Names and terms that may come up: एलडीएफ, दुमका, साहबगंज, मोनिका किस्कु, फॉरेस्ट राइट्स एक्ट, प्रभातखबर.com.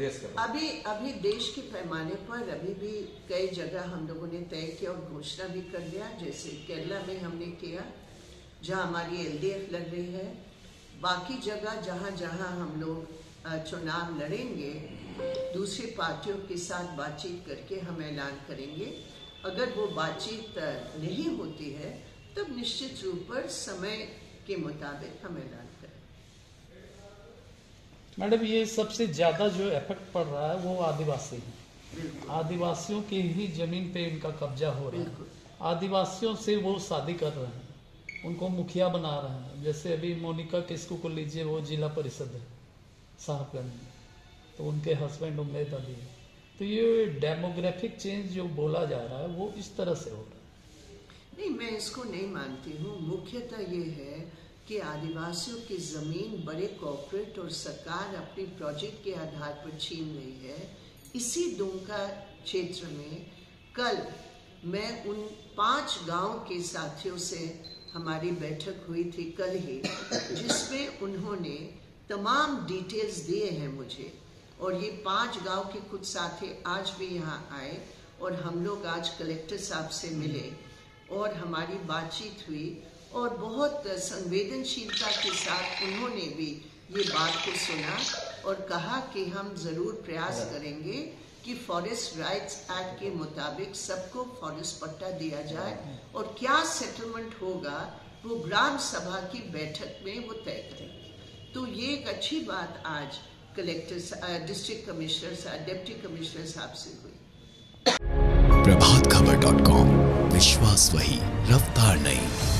Race कर। अभी देश के पैमाने पर अभी भी कई जगह हम लोगों ने तय किया और घोषणा भी कर लिया, जैसे केरला में हमने किया जहां हमारी एलडीएफ लग रही है। बाकी जगह जहां जहां हम लोग चुनाव लड़ेंगे दूसरी पार्टियों के साथ बातचीत करके हम ऐलान करेंगे। अगर वो बातचीत नहीं होती है तब निश्चित रूप पर समय के मुताबिक हम ऐलान करें। मैडम, ये सबसे ज्यादा जो इफेक्ट पड़ रहा है वो आदिवासी है, आदिवासियों की ही जमीन पे इनका कब्जा हो रहा है, आदिवासियों से वो शादी कर रहे हैं, उनको मुखिया बना रहे हैं। जैसे अभी मोनिका किस्कु को लीजिए, वो जिला परिषद है साहबगंज में, तो उनके हस्बैंड उम्मीद अभी है। तो ये डेमोग्राफिक चेंज जो बोला जा रहा है वो इस तरह से हो रहा है। नहीं, मैं इसको नहीं मानती हूँ। मुख्यतः ये है कि आदिवासियों की ज़मीन बड़े कॉर्पोरेट और सरकार अपने प्रोजेक्ट के आधार पर छीन रही है। इसी दुमका क्षेत्र में कल मैं उन 5 गाँव के साथियों से हमारी बैठक हुई थी कल ही, जिसमें उन्होंने तमाम डिटेल्स दिए हैं मुझे, और ये 5 गांव के कुछ साथी आज भी यहाँ आए और हम लोग आज कलेक्टर साहब से मिले और हमारी बातचीत हुई, और बहुत संवेदनशीलता के साथ उन्होंने भी ये बात को सुना और कहा कि हम ज़रूर प्रयास करेंगे कि फॉरेस्ट राइट्स एक्ट के मुताबिक सबको फॉरेस्ट पट्टा दिया जाए, और क्या सेटलमेंट होगा वो ग्राम सभा की बैठक में वो तय करेंगे। तो ये एक अच्छी बात आज collector, district commissioner, deputy commissioner साहब से हुई। प्रभातखबर.com, विश्वास वही, रफ्तार नहीं।